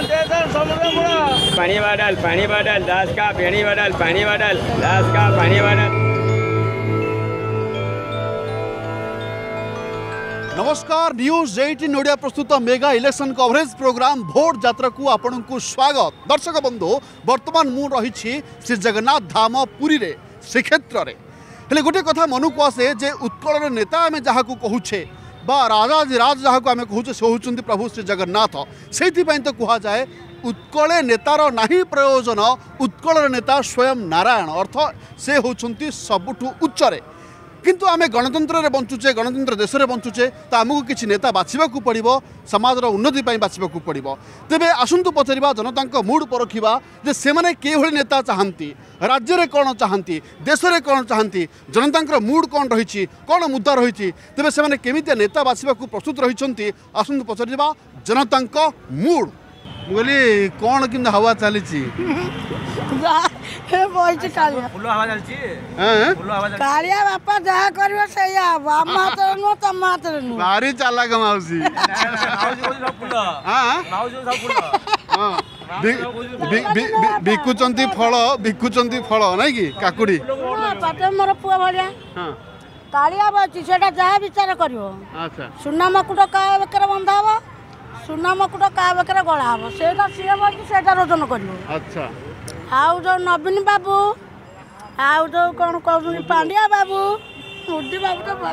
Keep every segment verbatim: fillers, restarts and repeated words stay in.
पानी बदल पानी बदल दास का पानी बदल पानी बदल दास का पानी बदल। नमस्कार न्यूज एटीन ओडिया प्रस्तुत मेगा इलेक्शन कवरेज प्रोग्राम भोट यात्रा को आपण को स्वागत। दर्शक बंधु वर्तमान मु रही श्री जगन्नाथ धाम पुरी रे श्रीक्षेत्र रे हेले गोटे कथा मन को आसे जे उत्कल नेता आम जहाँ कहूछे बा राजाधिराज जहाँ आम कहूचे से होती प्रभु श्री जगन्नाथ से तो कह जाए उत्कल नेतार नाही प्रयोजन उत्कल नेता स्वयं नारायण अर्थ से होती सबुठू उच्चरे किंतु आम गणतंत्र बंचुचे गणतंत्र देश में बंचुचे तो आमको किसी नेता बाछा पड़ो समाज उन्नति बाछा पड़ो। तेज आसतु पचार जनता मुड परखा जे से किभली नेता चाहती राज्य में कौन चाहती देश में कौन चाहती जनता मुड कौन रही कौन मुद्दा रही तेज से केमी नेता बाछा प्रस्तुत रही आसतु पचार जनता मुड बोली कौन कि हवा चली बिकुचंती फल बिकुचंती फल नहीं कि काकुड़ी मोर पुआ भाया कालिया बाजी सेटा जहा विचार करियो अच्छा सुना मकुट का बेकर बंधा हो सुना मकुट का बेकर गळा हो सेटा सिया बाजी सेटा रोजन करियो अच्छा आउ जो नवीन बाबू आउ जो कौन कौन पांड्या बाबू मुद्दी बाबू तो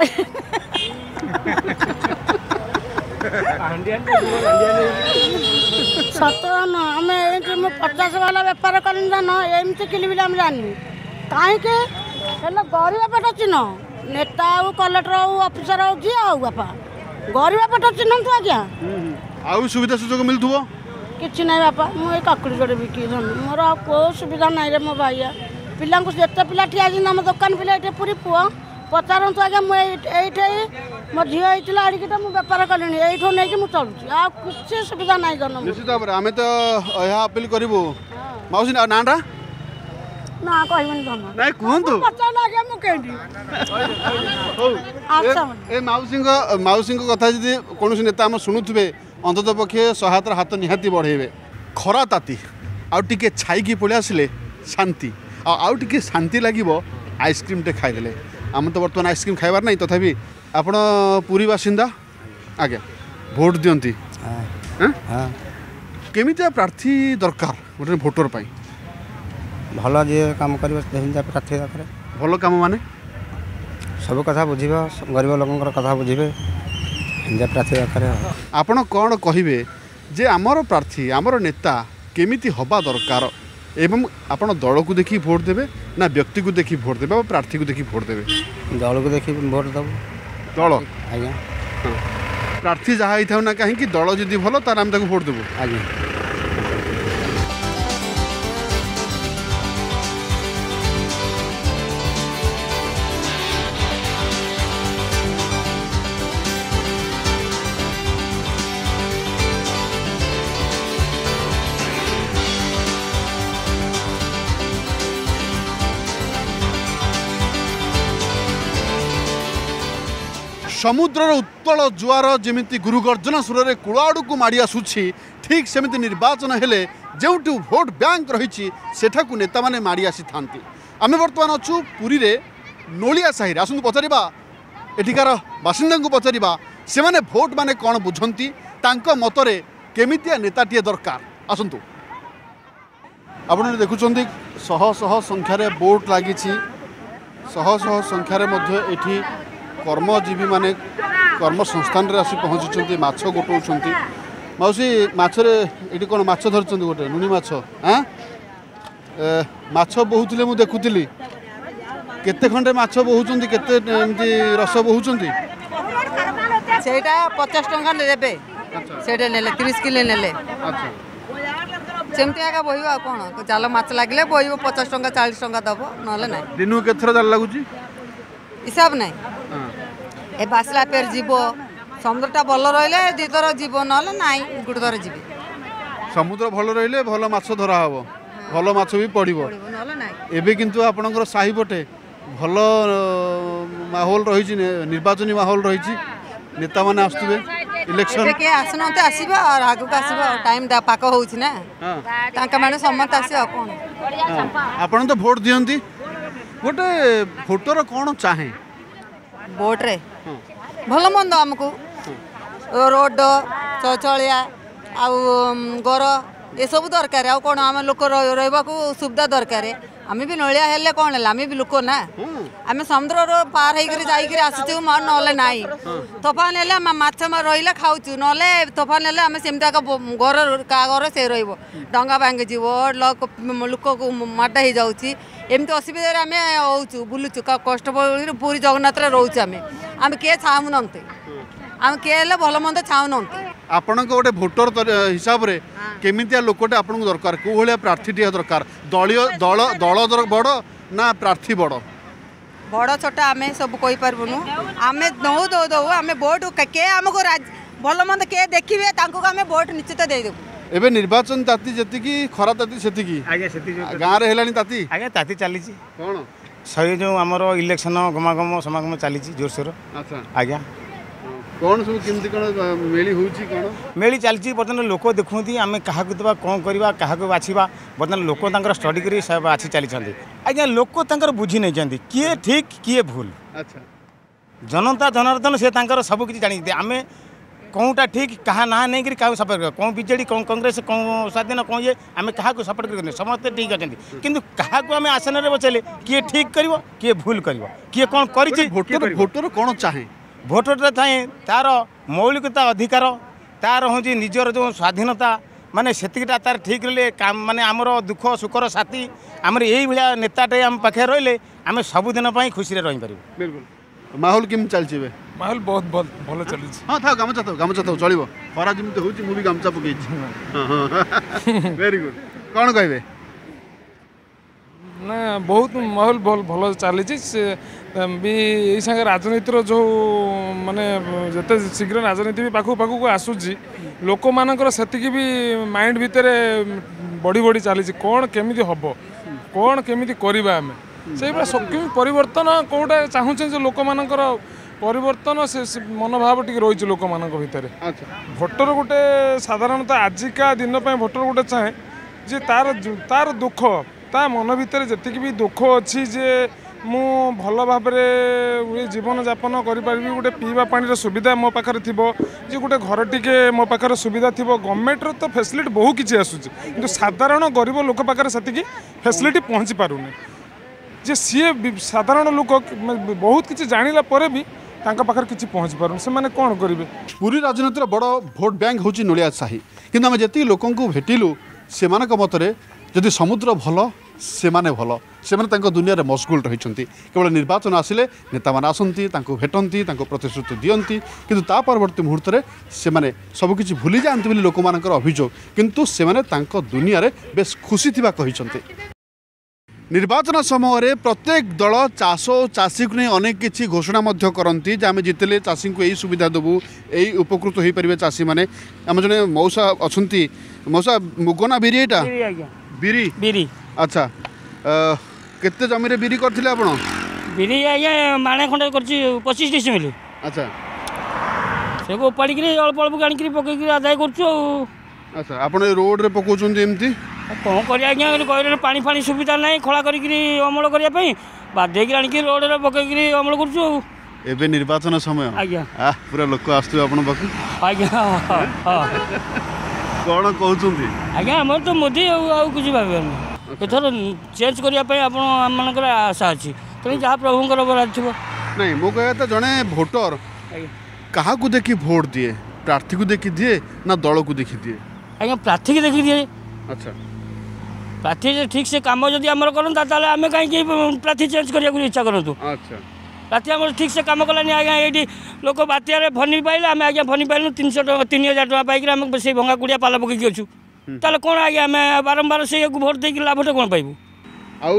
सतर न आम ये पचास वाला बेपार कर एमती किलिबिल आम जानी कहीं गरीब पेट चिन्ह नेता हो कलेक्टर हो ऑफिसर हो जी हो बापा गरीब पेट चिन्ह तो आज्ञा आउ सुविधा सुजोग मिलथुओ किसी ना बापा मुझे काकुड़ी जोड़े बिकी मोर को सुविधा ना रे मो भाइया पिला जिते पिला ठीक आज आम दुकान पिला ये पूरी पुआ पचारू आगे मुझे मो झी होता आड़क मुझे बेपार कले नहीं चलूँ आ किसी सुविधा ना जन निश्चित भाव आम तो यह अपिल करूँ मौसी ना ना कहबी धन ना कहतु पचार आगे मुझे मौसी मौसी कथा जी कौन नेता आम शुणुवे अंतत पक्षे सहायतार हाथ निहाती बढ़ेबे खरा ताती आउ टिके छाईकी पलिया आसिले शांति आउ टिके शांति लागिबो आइसक्रीम टे खाइदेले आम तो बर्तमान आइसक्रीम खाइबार नहीं तथापि आपण पुरी बासिंदा आगे भोट दियंती केमितिया प्रार्थी दरकार गोटे भोटर पाई भल जे काम करिवो सेहिंदा प्रार्थी दरकार भल काम माने सब कथा बुझिबा गरीब लोकंकर कथा बुझिबे आपण कौन कहे जे आमर प्रार्थी आमर नेता केमिति हवा दरकार एवं आपड़ दल को देखी भोट देवे ना व्यक्ति को देखी भोट देवे प्रार्थी को देखी भोट देवे दल को देखी भोट दब दल आज्ञा प्रार्थी जहाँ होता ना कहीं दल जदि भल तार आम भोट देवु आज्ञा। समुद्रर उत्तल जुआर जमी गुरुगर्जन सुर में कूड़ को माड़ आसुच्छी ठीक सेमती निर्वाचन हेले जोटू भोट बैंक रही सेठा को नेता माने माड़ आसी था आम बर्तमान अच्छू पुरी रे नोलिया साहिर आसतु पचारा एठिकार बासिंदा को पचारा से माने भोट माने कौन बुझंती मतरे केमितिया नेताटीए दरकार आसतु आपड़ देखुं शह शह संख्यार बोट लगी शह शह संख्यार ये कर्मजीवी माने कर्म संस्थान रे आसी पहुँची माछ गोटाऊँच मौसी माछरे ये कौन माछ धरती गोटे लुणी माछ हाँ माछ बोहुले मुझे देखुली केते खंडे माछ बोहुंत केते रस बोहुंत सेटा पचास टंका देवे सेटा नेले तीस किलो नेले सेमती आगे बोह कौन जाल माछ लगे बोह पचास टंका चालीस टंका दब ना दिन के थर जाल लगुच हिसाब ना ए बासला पेर जीव समुद्रटा भल रे दीद जीव ना गोटे थर जी समुद्र भल रे भल माछ धरा हे भल माछ भी पड़ो एबे किंतु आपणकर साही पटे भल माहौल रही निर्वाचन माहौल रही नेता मैंने आसुवे इलेक्शन के आसन तो आसीबा और आगु का आसीबा टाइम दा पाको होछि ना ताका माने समत आसी कोन आपण तो वोट दियंती गोटे वोटर कोन चाहे वोट रे भलो मंद हमको रोड चचलिया आ गोर ये सब दरकार आ कोन हम लोक रहबा को सुविधा दरकार आम भी नलिया हेले कौन है आम भी लोक ना आम समुद्र रो पार होकर आसू ना ना तोफान है रही खाऊ ना तोफान है आम सेम घर क्या घर से रंगा भांगी लोक को माटा हो जाऊँगी एमती असुविधा आम हो बुलुचु कष्ट पूरी जगन्नाथ रोचे आम आम किए छाऊ ना आम किए भल मंद छाऊ ना आपण गोटे भोटर हिसाब से केमितिया लोकटे आपन दरकार को भलिया प्रार्थी दरकार दलिय दल दल बड़ ना प्रार्थी बड़ बड़ छोट आम सब कही पार्बनु आम नौ दौ दौ आम वोट के आमको भल मंद के देखिए आम वोट निश्चित देदेबू एबे निर्वाचन ताती जति की खरा ताती सेति की आगे सेति गांव रे हेलानी ताती आगे ताती चली छी कोन सही जो हमर इलेक्शन गमागम समागम चली छी जोरसोर अच्छा आगे कौन सब किमती कौन मेली होउची कौन मेली चलची बर्तन लोक देखुंती आम क्या देवा कौन करवा क्या बाछवा बर्तन लोक स्टडी करी बाछी चली आज्ञा लोक बुझी नहीं किए ठीक किए भूल अच्छा जनता जनार्दन से सबकि जानते आम कौटा ठीक क्या ना नहीं क्या सपोर्ट कर कौन बीजेडी कौन कांग्रेस कौन स्वाधीन कौन ये आम क्या सपोर्ट कर समस्ते ठीक अच्छा किंतु क्या आम आसन में बचेले किए ठीक कर किए भूल कर किए कौन कर भोटर कौन चाहे भोटर चाहे तार मौलिकता अधिकार तार हूँ निजर जो स्वाधीनता माने सेतिकटा तार ठीक रही माने आमर दुख सुखर साथी आमर यही नेताटे आम पाखे रही आम सबुदिन खुशी रही पार बिल्कुल माहौल केम चलती माहौल बहुत भल चल हाँ था गामचा था गामचा था चलो खरा जमी हूँ मुझे गामचा पकड़ वेरी गुड कौन कहे ना बहुत माहौल भल चली भी ये संगे राजनीतिर जो माने जिते शीघ्र राजनीति भी पाखु पाखु को आसुची लोक मानकर सेतिकी भी माइंड भितर बढ़ी बढ़ी चली कौन केमिति हबो कौन केमिति करबा आम से सक्रिय परिवर्तन कोटा चाहूँ जो लोक मानकर परिवर्तन से मनोभाव टी रही लोक मान भर भोटर गोटे साधारणतः आजिका दिन भोटर गोटे चाहे जे तार तार दुख ता मन भितर जतिक भी दुख अच्छी जे मु भल भाव जीवन जापन करी गोटे पीवा पानी सुविधा मो पाखे थी जी गोटे घर टीके मो पाखे सुविधा थी गवर्नमेंट रो तो फैसिलिटी बहुत किसी आसूस कि साधारण गरीब लोक पाखे से फैसिलिटी पहुँची पारुनी जे सी साधारण लोक बहुत किसी जाना पर भी पाखर किसी पहुँच पार से कौन करेंगे। पूरी राजनीतिर बड़ भोट बैंक हूँ नोलिया साही कि आम जी लोक भेटिलु से मतरे जदि समुद्र भल से माने भल से माने दुनिया रे मशगुल रही केवल निर्वाचन आसिले नेता माने आसंती भेटंती प्रतिश्रुति दियंती किंतु ता परवर्ती मुहूर्त रे से माने सबकिछि भूली जांती बोली लोक मानकर अभियोग किंतु से माने तांको दुनिया रे बेस खुशी थिबा कहिसंती। निर्वाचन समय रे प्रत्येक दल चाष और चाषी को नहीं अनेक किसी घोषणा मध्य करती आम जितले चाषी को यही सुविधा देवु यही उपकृत हो पारे चाषी मैंने आम जड़े मौसा अच्छा मौसा मुगना बिरी एटा बिरी बिरी अच्छा केते जमीन बिरी करथिले आपण बिरी आज्ञा माणे खंडे करछि पच्चीस डिसमिल अच्छा से को पड़ी कि अल्प अल्प गाणी कि पकई कि आदाय करछु अच्छा आपण रोड रे पकोचुन एम्ति कोन करि आज्ञा गइरे पानी पानी सुविधा नै खोला करि कि अमल करिया पई बाधे कि आणी कि रोड रे पकई कि अमल करछु एबे निर्वाचन समय आज्ञा आ पूरा लोक आस्तु आपण बाकी आज्ञा हां कोन कहउचुंदी आज्ञा हमर तो मोदी आ कुछ भाबे एथर चेंज करने आपर आशा अच्छी तेनाली जहाँ प्रभुंर बराज थी नहीं मो कहता जड़े भोटर क्या देखी भोट दिए प्रार्थी को देखी दिए ना दल को देखी दिए आज्ञा प्रार्थी की देखी दिए अच्छा प्रार्थी ठीक से कम जब आम करता आम कहीं प्रार्थी चेंज करने को इच्छा करूँ अच्छा प्रार्थी आम ठीक से कम कलानी आज्ञा ये लोक बात्यार भनी पाइले आम आज्ञा भनी पाइल तीन सौ टाँग तीन हजार टाँग पाइक से भंगा कूड़िया पाल पकई अच्छू ताले कौन आगे आम बारंबार से भोट देकर लाभटे कौन पाइबू आउ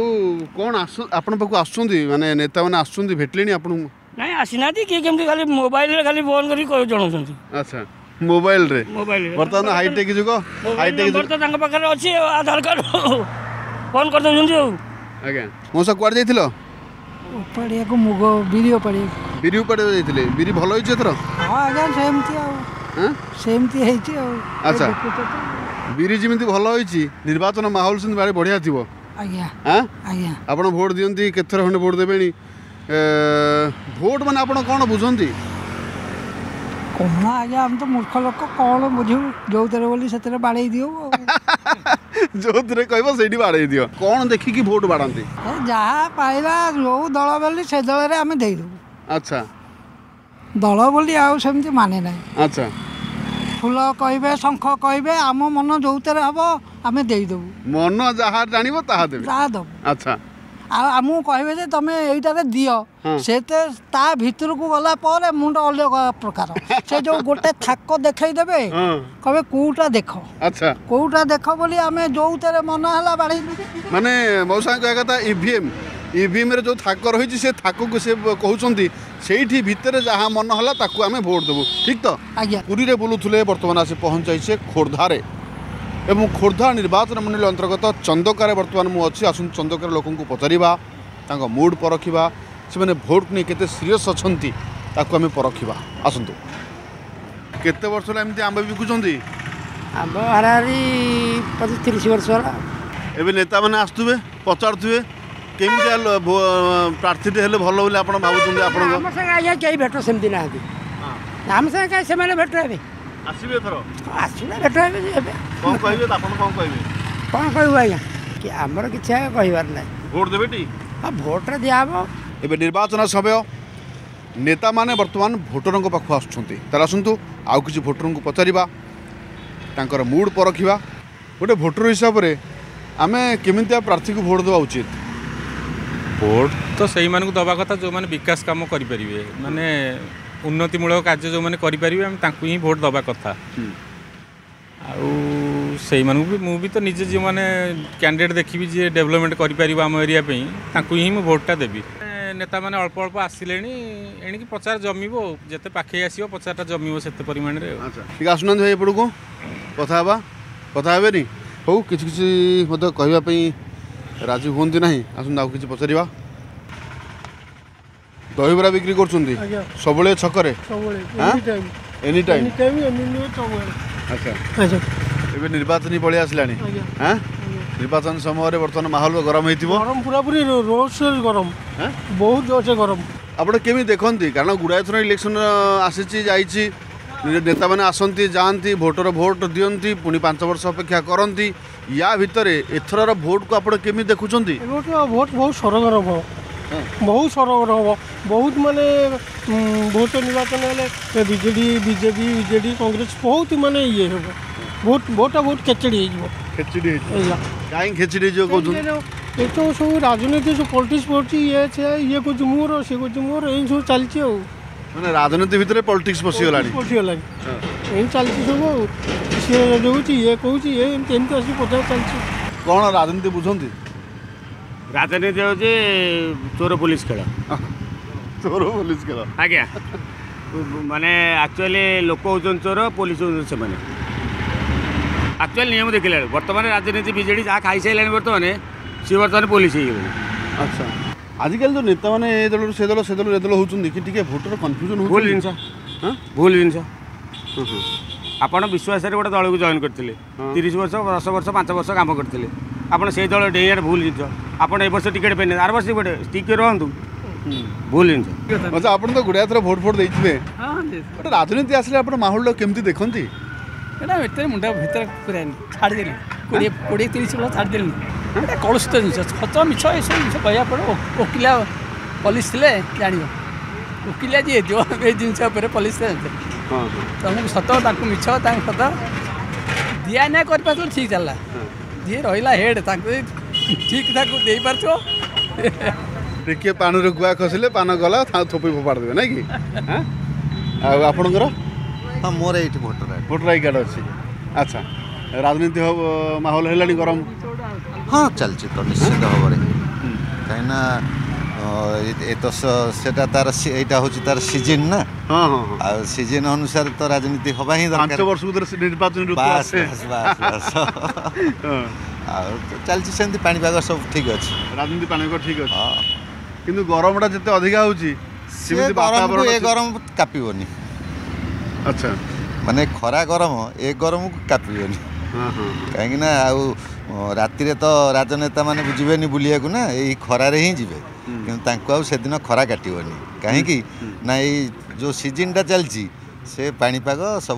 कौन आपण पाक आसुँगी माने नेता मैंने आसुँगी भेटले आप ना आसीना किए केमती खाली मोबाइल रे खाली फोन कर जनाउछंती अच्छा मोबाइल रे मोबाइल बर्तमान हाईटेक जुग हाईटेक जुग बर्तमान तांका पाखरे अछि आधार कार्ड फोन कर दउछंती आउ आगे मोसा कुआर जाइथिलो उपड़िया को मुगो बिरियो पड़े बिरियो पड़े जाइथिले बिरी भलो होइछ एतरो हां आगे सेमती आउ सेमती होती अच्छा बिरी जमी भल होती निर्वाचन माहौल से बारे बढ़िया थी आप भोट दिखती के थर खंडे भोट देवे भोट मैंने आप कौन बुझंती कहना आज आम तो मूर्ख लोक कौन बुझू जो बोली से बाड़े दियो जो कह सही बाड़े दियो कौन देखिकी भोट बाड़ती जहाँ पाइला जो दल बोली से दल आम देदू अच्छा दल बोली आउ सेमती माने ना अच्छा फूल कहे शंख कहे आम मन जोतर हम आम देदू मन जहाँ जाणव ता दबू अच्छा आम कहे तुम यहीटार दियो से भर को गला मुंड अलग प्रकार से जो गोटे थाक देखदे कहे कौटा देख अच्छा कौटा देख बोली आम जोतर मन है बाढ़ मानने मौसा कह कथा इम इम जो थाक रही से थाक को से कहते से भितर जहाँ मन है ताकू आम भोट देवु ठीक तो आज्ञा पुरी में बुलूले बर्तमान आस पहुँचाई खोर्धार एवं खोर्धा निर्वाचन मंडल अंतर्गत चंदकार बर्तमान मुझे आस चंदकार लोक पचारा मुड परखा से मैंने भोट नहीं के सीरियस अच्छा ताकू आम परखा आसतु केते वर्ष एमती आंब बिकुंट आंब हाराहारी पचीस तीस वर्ष एवं नेता मैंने आसुवे पचारे केमी प्रार्थी हेल्ले भल बोले आप भाई कहीं भेट सेमती ना आम संगे कहीं से भेट है आसिबे थरो आसिबे बेटा एबे कोन कहबे आपन कोन कहबे कोन कहबो आया कि हमर किछ कहबार नै भोट देबेटी आ भोट रे दियाबो एबे निर्वाचन समय नेता माने वर्तमान भोटरन को पाखु आछुंती तारा सुंतु आउ किछ भोटरन को पचारीबा तांकर मूड परखीबा गोटे भोटर हिसाब रे आमे केमिंतिया प्रार्थी को भोट देबा उचित भोट तो सही मान को दबा कथा जो माने विकास काम करि परिबे माने उन्नतिमूलक कार्य जो मैंने करें भोट दवा कथा आई मुझे तो निजे जो मैंने कैंडिडेट देखी जी डेवलपमेंट करें आम एरिया ही मुझे भोटा देवी नेता मैंने अल्प अल्प आसिले एणिक प्रचार जमीब जिते पाखे आस प्रचार जमीब से परिमाण आसुना भाई एपट को कथा कथा हेनी हूँ कि कहवाई राजी हूँ ना आसुन आगे पचार दहीबरा बिक्री कर सब छकरे एनी टाइम अच्छा ये निर्वाचन पलि आसला निर्वाचन समय बर्तमान माहौल गरम गरम पूरा पूरी रोज गरम बहुत जोर से गरम आप देखते कारण गुड़ाए थर इलेक्शन आसी जाइए नेता मैंने आसती जाती भोटर भोट दिंती पुणी पांच वर्ष अपेक्षा करती या भितर एथर भोट को आप केमी देखुं भोट बहुत सरगरम बहुत सरल हम बहुत माने भोट निर्वाचन है बीजेडी बीजेपी बीजेडी कांग्रेस बहुत माने ये हम भोट भोटा बहुत खेचड़ी खेचड़ी कहीं खेचड़ी जो ये तो सब राजनीति जो पॉलिटिक्स पड़ी ये ये कुछ मोर से कुछ मोर ये सब चलती मैंने राजनीति भितर पॉलिटिक्स पशिगला पशिगला ये चलती सब सी रोच ये कौच ये आस पता चलती कौन राजनीति बुझंती राजनीति हूँ चोर पुलिस खेल चोर पुलिस खेल आज्ञा माने एक्चुअली लोक हूँ चोर पुलिस हूँ से एक्चुअली नियम देखिला बर्तमान राजनीति बीजेडी जहाँ खाई सारे बर्तमान सी बर्तमान पुलिस अच्छा आजिकल जो नेता मैंने ये दल से दल से दल ये दल हूँ कि भोटर कन्फ्यूजन भूल जिन भूल जिन आप विश्वास गोटे दल को जॉइन करते तीस वर्ष दस वर्ष पांच वर्ष काम करते आपड़ से दल डेयर भूल जिन आपड़ ए बर्ष टिकेट पाने आर वर्ष गोटे टिके रुँ भूल जिन अच्छा आप तो गुड़ाए थर भोट फोट देते गोटे राजनीति आसले आप माहौल केमती देखती भाई मुंडा भर पूरा छाड़देली कोड़े कोड़े तीस वर्ष छाड़देली कलुषित जिन खत मिछ ये सब जिन कह वकिला पलिस थे जान वकिला जी ये जिन पलिस तुमको सत मिछ सत दिया ना कर ठीक चलला जी रहा हेड ठीक ठाक दे पारे पान गुआ खसले पान गला थोपी फोपाड़ देवे ना कि हाँ मोर ये भोटर भोटर आई कार्ड अच्छी अच्छा राजनीति माहौल है गरम हाँ चलती तो निश्चित भाव में कहीं तो से तार हूँ तार सीजन ना हाँ हाँ सीजन अनुसार तो राजनीति हवा ही निर्वाचन चलती सेमती पापाग सब ठीक अच्छे राजनीति पाग ठीक अच्छे कि गरम जिते अधिका हो गरम कापी अच्छा माने खरा गरम ए गरम को कापिबेन कहीं ना आ राति तो राजनेता माने बुझे बुलिया ना ये खरार हिं जीवे कि से दिन खरा काटन कहीं ना ये जो सीजनटा चलती से पानी पाग सब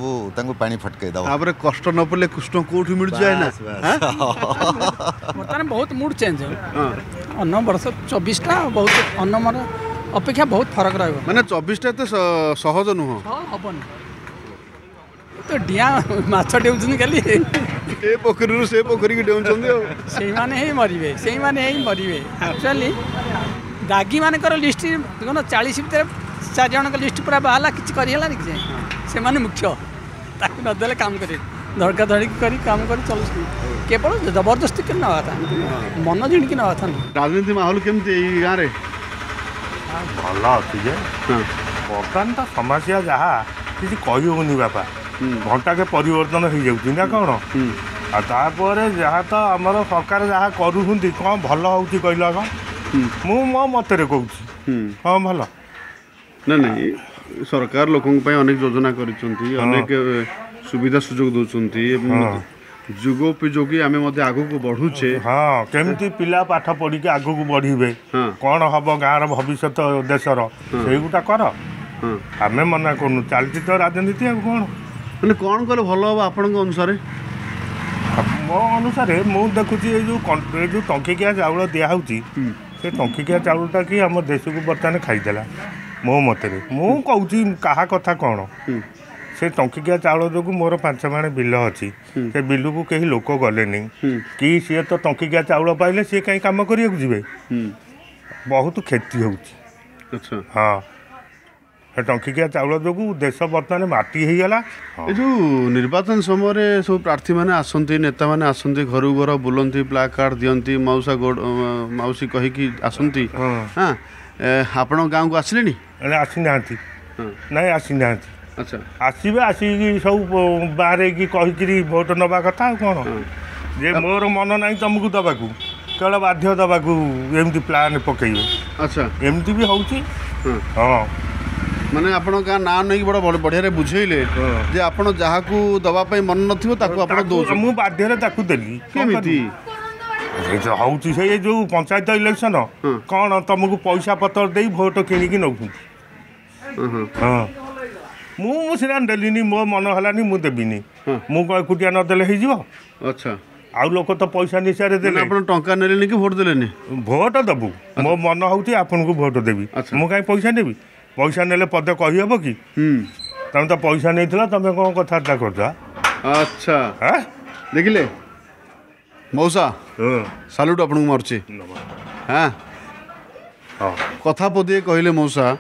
पानी फटके दबरे कष्ट न पड़े कृष्ण कोठी मिल जाए ना बर्तमान बहुत मूड चेंज अन्न वर्ष चौबीसटा बहुत अन्न मन अपेक्षा बहुत फरक रहा मैंने चौबीसटा तो सहज नुह हवन तो डिया माछ डेउछन खाली ए पोखरी से पोखरी की डेउछन से माने ही मरिवे से माने ही मरिवे एक्चुअली दागी मान लिस्ट देखो चालीस भितर चार जन लिस्ट पूरा बाहर किसी कर मुख्य ताकि नदेले काम कर धड़का धड़की कर काम कर चल केवल जबरदस्ती के ना था मन जिणिक ना था राजनीति माहौल केमती गाँव में भल अच्छी जे बर्तमान तो समस्या जहाँ किसी कहनी बापा घंटा के परिवर्तन हो जाऊँ ना कौन आपर जहाँ तो आमर सरकार जहाँ करूँ कौन भल हो कहल कौन मु मो मतरे कहूँ हाँ भल ना नहीं सरकार लोकों पे अनेक योजना करनेक सुविधा सुजोग दौरानी जुगोपयोगी आम आगू को बढ़ुचे हाँ केमती पिला पाठ पढ़ी आगू को बढ़े कौन हम गाँव भविष्य देशर से गुटा कर आम मना कर चलती तो राजनीति आगे कौन मैंने कौन कले भल हम आपण अनुसार मो अनुसार मुझे देखुची जो जो टंकिकिया चाउल दिहे से टंकिकिया चाउलटा कि आम देश को बर्तमान खाईदेला मो मतरे मु कौन क्या कथा कौन से टंकिकिया चाउल जो मोर पांच माणे बिल अच्छी से बिलू को कहीं लोक गले कि सी तो टंकिकिया चाउल पाइले सी कहीं कम करे बहुत क्षति हो हाँ टंकिकिया चाउल जो देश बर्तमान माटी होगा जो निर्वाचन समय सब प्रार्थी मैंने आसती नेता मैंने आसती घर घर बुलती ब्लाक कार्ड दिखती मऊसा गोड़ मौसी कहीकि आसती हाँ आपण गाँव को आसिले आसी ना ना आसी ना अच्छा आसवे आसिक सब बाहर कहीकि भोट नवा कथा कौन जे मोर मन ना तुमको दवा केवल बाध्य दवा एमती प्लान पकड़े अच्छा एमती भी हूँ हाँ माने आप ना नहीं बड़ा बढ़िया बुझेले जे आप दवापाई मन ना मुझे बाध्यू देली कमी हूँ से जो पंचायत इलेक्शन कौन तुमको पैसा पतर दे भोट कि नौ हाँ मुझे देलीनि मो मन है मुझे देवीनि मुझे एकुटिया नदेले अच्छा आउ लोक तो पैसा निशारे देले टाँचा ने कि भोट दे भोट देवु मो मन हूँ आपन को भोट देवी मुझे पैसा देवी पैसा ने पदे कही हम कि तुम तो पैसा नहीं तुम कौन कथबार्ता कर अच्छा देखिले मौसा सालुट आपन मार्चे हाँ कथा पदे कहले मौसा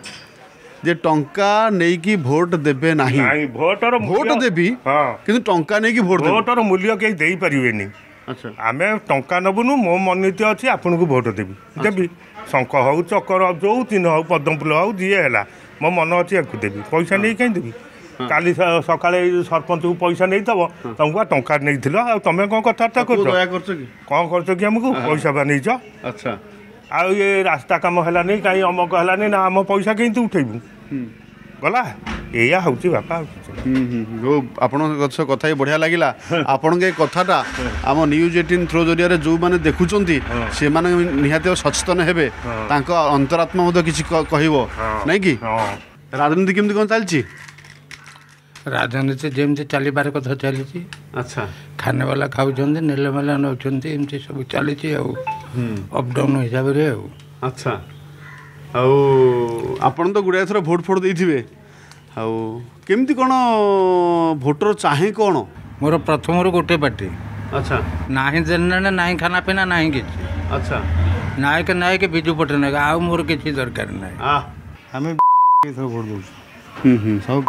जे टंका नहीं कि भोट देबे नहीं भोटर भोट देबी कि टंका नहीं कि भोट भोटर मूल्य कहीं दे पारे अच्छा आम टंका नबुनु मो मननीति अच्छी आपन को भोट देवी देवी शंख हूँ चकर जो तीन हूँ पद्मफुल हूँ जी है मो मन अच्छी आपको देवी पैसा नहीं कहीं देवी काली सकाल सरपंच को पैसा नहीं दब तुमको टंका नहीं तुम कौन कथबार्ता कौन कर आमको पैसा बा नहीं अच्छा आ ये रास्ता कम है कहीं अमक है ना आम पैसा कहीं उठेबू गला या हूँ बापा जो आपस कथ बढ़िया लगला आपण के कथाटा आम न्यूज एटीन थ्रो जरिया जो मैंने देखुं से निहाती सचेतन हे अंतरात्मा मत कि कह ना कि राजनीति केमती कौन चलती राजनीति जमी चल बार कथा चली अच्छा खाने वाला खाऊन नेलेमेला नौ एमती सब चली अपडाउन हिसाब से अच्छा आपन तो गुड़ाए थर भोट फोट दे आमती कौन भोटर चाहे कौन मोर प्रथम रू गोटे पार्टी अच्छा ना जेने ना खाना पीना ना कि अच्छा नायक नायक विजु पटनायक आ मोर किसी दरकार ना आम भोट दौ सब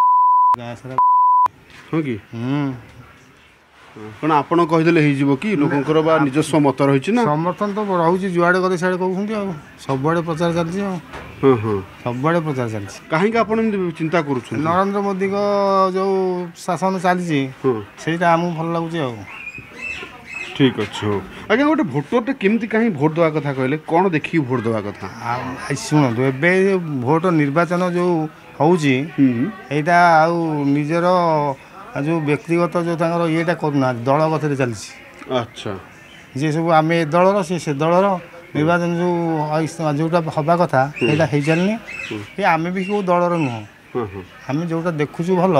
हाँ कि कौन आप कि लोकों बा निजस्व मत रही समर्थन तो रोचे जुआड़े कदे सियाड़े कहते सब आड़े प्रचार चलती सब आड़े प्रचार चलती कहीं आप चिंता कर नरेंद्र मोदी को जो शासन चलती से आमको भल लगुच ठीक अच्छे हो आज्ञा गोटे भोटरटे केमती कहीं भोट दवा कथा कहले कौन देखिए भोट दवा कथा शुणु ए भोट निर्वाचन जो हूँ यहाँ आउ निजर आ जो व्यक्तिगत जो तांकर येटा करना दल गति चलती। अच्छा जे सब आम ए दल सी से दल निर्वाचन जो जोटा हवा कथा यहाँ हो चलनी कि आम भी क्यों दल नुह आम जोटा देखु भल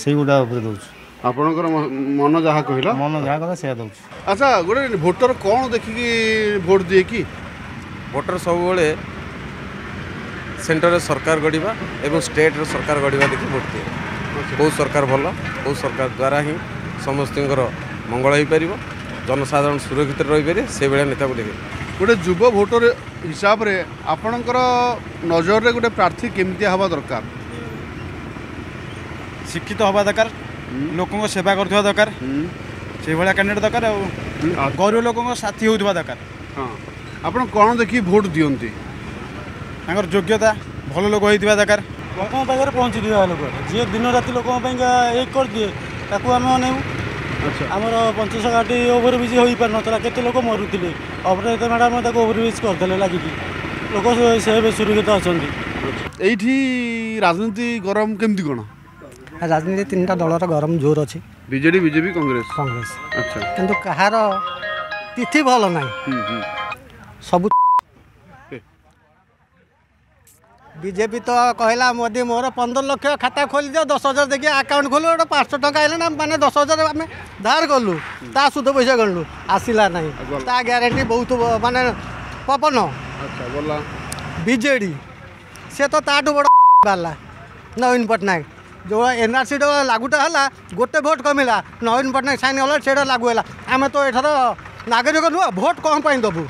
से गुड़ा दौर आपणकर मन जहाँ कहला मन जहाँ कहला से दौर। अच्छा गोटे भोटर कौन देखिकी भोट दिए कि भोटर सब बेले सेंटर सरकार गढ़ा एवं स्टेट सरकार गढ़ा देखिए भोट दिए। बहुत सरकार भल बहुत सरकार द्वारा ही समस्त मंगल हो पार जनसाधारण सुरक्षित रहीपर से भाया नेता को देखे। गोटे युवा भोटर हिसाब से आपणकर नजर में गोटे प्रार्थी केमती हवा दरकार शिक्षित तो हवा दरकार लोक सेवा करुवा दरकार से भाया कैंडिडेट दरकार और गरीब लोक साथी होता दरकार। हाँ आपड़ कौन देखिए भोट दिखती योग्यता भल लोक होता दरकार लोक पहुँची दिया लोक जी दिन राति लोक एक कर दिए ताकू आम अनु आमर पंचाश षाठी ओभरब्रिज हो पार ना के लोक मरुले अपराजिता मैडम ओभरब्रिज करदे लगिक लोक से सुरक्षित अच्छा ये राजनीति गरम केमती कौन राजनीति तीन टा दल गरम जोर अच्छी बीजेडी बीजेपी कांग्रेस कांग्रेस। अच्छा किंतु कहार तिथि भल ना सब बीजेपी तो कहला मोदी मोर पंद्रह लक्ष खाता खोली दिया दस हजार देखिए आकाउंट खोलू गोटे पाँच सौ टाँग आइला मैंने दस हजार आम धार गलु ता सुध पैसा गणलु आसला ना ता ग्यारंटी बहुत मानने पवन बीजेडी से तो ताठू बड़ बाहर नवीन पट्टनायक जो एनआरसी लागूटा है गोटे भोट कमिला नवीन पट्टनायक साइन अलर्ट से लागू है आम तो यार नागरिक नुह भोट कौन दबू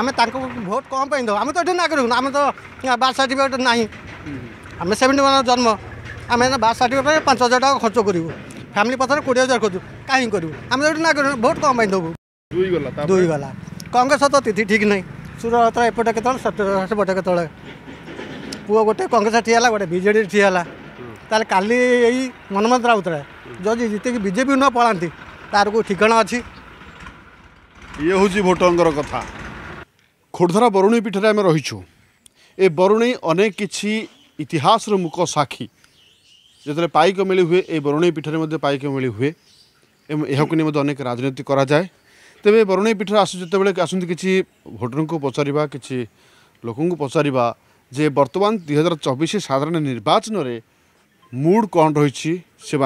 आम तक भोट कौन पर दब आम तो ये नागरिक आम तो बार्थ सर्टिफिकेट ना आम सेवेन्टी वन जन्म आम बार्थ सर्टिफिकेट पाँच हजार टाइम खर्च करूँ फैमिली पथर कोड़े हजार खर्च कहीं करूँ आम तो नागरिक भोट कौन पर दबू दुई गला कांग्रेस तो तिथि ठीक नहीं सूर्य हतर एपटे केतल सेपटे केतल पुओ गोटे कांग्रेस ठिया गोटे बीजेडी ठिया ताल का मनमोहन राउतराय जदि जीतिक बीजेपी न पलाती तार को ठिकाना अच्छी ये हूँ भोटर कथा। खोर्धार बरुणी पीठर आम रहीचु ए बरुणी अनेक किसी इतिहास मुख साक्षी जो पाइक मिली हुए ए बरुणी पीठर पाइक मिली हुए यहां अनेक राजनीति कराए तेरे बरुणी पीठर आस जो आसती किसी भोटर को पचारा किसी लोक पचारा जे बर्तमान दुई हजार चौबीस साधारण निर्वाचन में मूड कौन रही से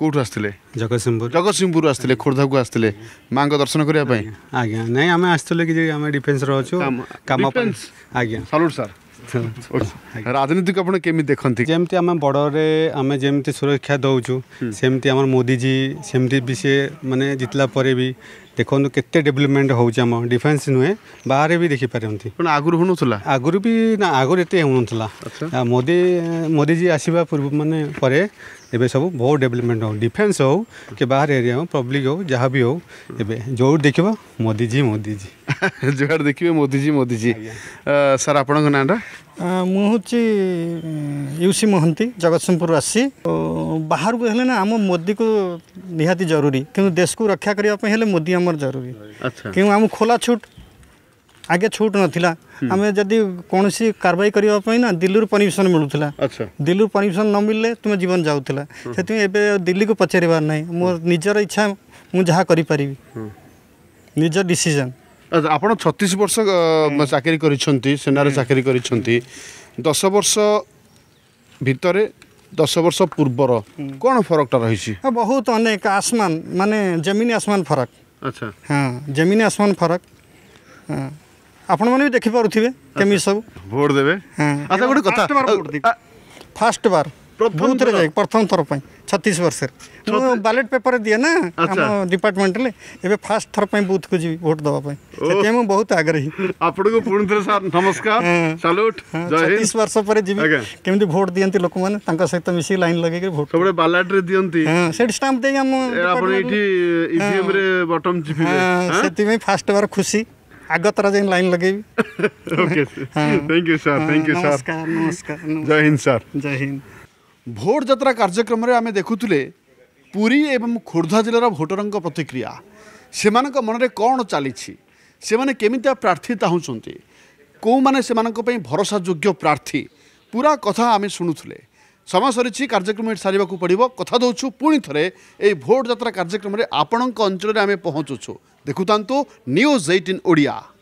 कौट आसते जगत सिंहपुर जगत सिंहपुर आसते खोर्धा को आसते माँ को दर्शन करने आज्ञा ना आम आसते कि आम डिफेन्स डिफेन्स आज्ञा सल्यूट सर राजनीति को आपड़ केमी देखती जमी आम बड़े आम जमी सुरक्षा दौचु सेमती आम मोदीजी सेमती भी सी मानने जितला भी देखो केते डेभलपमेंट होम डिफेन्स नुहे बाहर भी देखिपार आगुरी होना आगुरी भी ना आगुरी ये होना मोदी मोदीजी आसवा पूर्व मानने ये सब बहुत डेभलपमेंट हो डिफेन्स हो कि बाहर एरिया हो पब्लिक हो जहाँ भी हो ये जो देख मोदीजी मोदीजी जोड़ देखिए मोदीजी मोदीजी सर आप नाटा मुझे यूसी मोहंती जगत सिंहपुर आसी बाहर को हेले ना आम मोदी को निहाती जरूरी कि देश को रक्षा करने मोदी आमर जरूरी। अच्छा क्यों आम खोला छूट आगे छूट नाला आम जदि कौन सी कार्रवाई करने ना दिल्ली परमिशन मिलूला। अच्छा दिल्ली परमिशन न मिलने तुम जीवन जाऊला से दिल्ली को पचार ना मो निजर इच्छा मुझे जहाँ करी निज डिसीजन। आप छत्तीस वर्ष चाकरी कर सेनार चाकरी कर दस वर्ष भितर दस वर्ष पूर्वर कौन फरकटा रही बहुत अनेक आसमान माने जमीन आसमान फरक। अच्छा हाँ जमीन आसमान फरक हाँ आपण मैंने भी देखिपे केमी सब भोट देवे। अच्छा गोटे कथा फास्ट बार बूथ प्रथम थर पर छत्तीस वर्ष बैलेट पेपर दिए ना आम डिपार्टमेंट एवं फास्ट थर पर बूथ को जी भोट दवाई मुझे बहुत आग्रही आपको पुणी थे सर नमस्कार सल्यूट छत्तीस वर्ष पर जी केमी भोट दिखती लोक मैंने सहित मिसी लाइन लगे भोट बालाट दिखती से स्टाम्प देखिए फास्ट बार खुशी आगतर जाए लाइन लगे okay thank you sir thank you sir नमस्कार नमस्कार जय हिंद सर जय हिंद। भोट यात्रा कार्यक्रम में आम देखुले पुरी एवं खोर्धा जिलार भोटर प्रतिक्रिया से मनरे कौन चली केमिता प्रार्थी चाहते कौ मैंने भरोसा योग्य प्रार्थी पूरा कथा आम शुणुले समय सरी कार्यक्रम ये सारे पड़ो कथा दौचु पुणी थे ये भोट यात्रा कार्यक्रम आपणों अंचल आम पहुँचुछु देखुता न्यूज अठारह ओडिया।